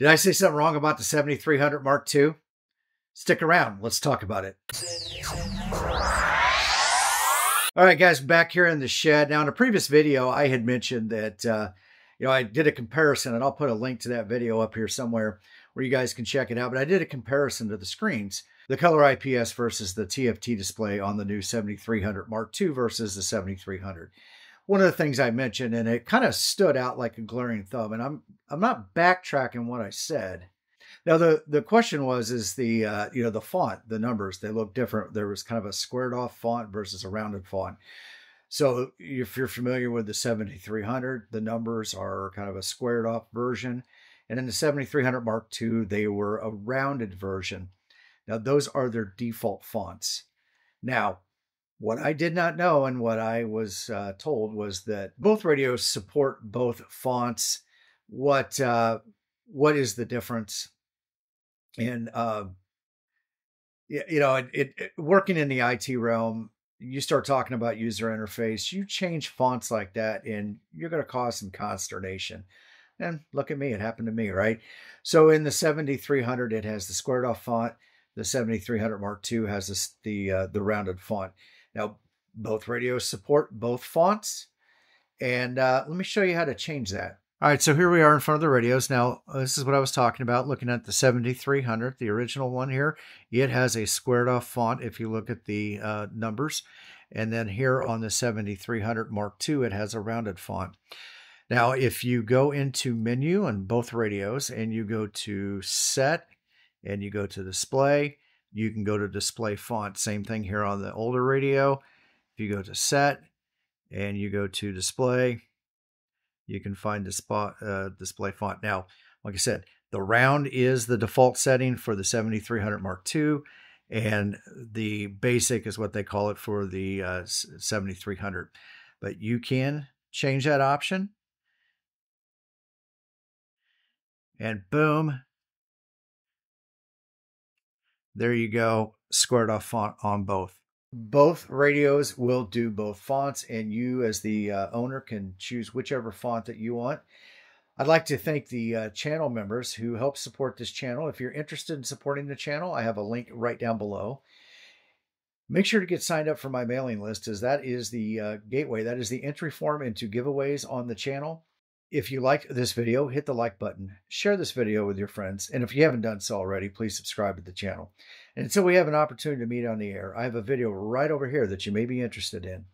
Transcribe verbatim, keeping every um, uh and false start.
Did I say something wrong about the seventy-three hundred Mark two? Stick around. Let's talk about it. All right, guys, back here in the shed. Now, in a previous video, I had mentioned that, uh, you know, I did a comparison, and I'll put a link to that video up here somewhere where you guys can check it out. But I did a comparison to the screens, the color I P S versus the T F T display on the new seventy-three hundred Mark two versus the seventy-three hundred. One of the things I mentioned, and it kind of stood out like a glaring thumb, and I'm I'm not backtracking what I said. Now the the question was, is the uh, you know the font, the numbers, they look different. There was kind of a squared off font versus a rounded font. So if you're familiar with the seventy-three hundred, the numbers are kind of a squared off version, and in the seventy-three hundred Mark two, they were a rounded version. Now those are their default fonts. Now, what I did not know and what I was uh, told was that both radios support both fonts. What uh, what is the difference? And uh, you know, it, it, working in the I T realm, you start talking about user interface, you change fonts like that, and you're going to cause some consternation. And look at me, it happened to me, right? So in the seventy-three hundred, it has the squared off font. The seventy-three hundred Mark two has this, the uh, the rounded font. Now, both radios support both fonts. And uh, let me show you how to change that. All right, so here we are in front of the radios. Now, this is what I was talking about, looking at the seventy-three hundred, the original one here. It has a squared off font if you look at the uh, numbers. And then here on the seventy-three hundred Mark two, it has a rounded font. Now, if you go into menu on both radios and you go to set and you go to display, you can go to display font. Same thing here on the older radio. If you go to set and you go to display, you can find the spot, uh, display font. Now, like I said, the round is the default setting for the seventy-three hundred Mark two, and the basic is what they call it for the uh, seventy-three hundred. But you can change that option. And boom, there you go, squared off font on both. Both radios will do both fonts, and you as the uh, owner can choose whichever font that you want. I'd like to thank the uh, channel members who help support this channel. If you're interested in supporting the channel, I have a link right down below. Make sure to get signed up for my mailing list, as that is the uh, gateway. That is the entry form into giveaways on the channel. If you liked this video, hit the like button, share this video with your friends, and if you haven't done so already, please subscribe to the channel. And until we have an opportunity to meet on the air, I have a video right over here that you may be interested in.